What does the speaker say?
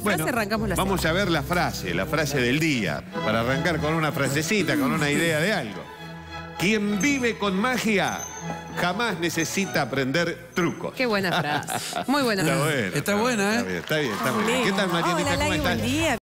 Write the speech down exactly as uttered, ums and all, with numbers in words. La frase, bueno, arrancamos la Vamos semana. a ver la frase, la frase del día, para arrancar con una frasecita, con una idea de algo. Quien vive con magia jamás necesita aprender trucos. Qué buena frase. Muy buena frase. Está buena, está buena, ¿eh? Está bien, está bien. Está bien, está bien. ¿Qué tal, Marianita? Hola, ¿cómo estás? Buen día.